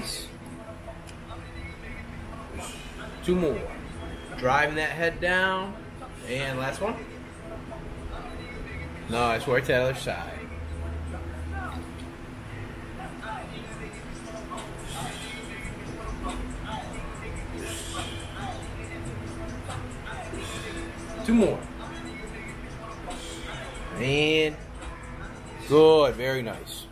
nice. There's two more. Driving that head down. And last one. No, it's worth the other side. Two more. And good, very nice.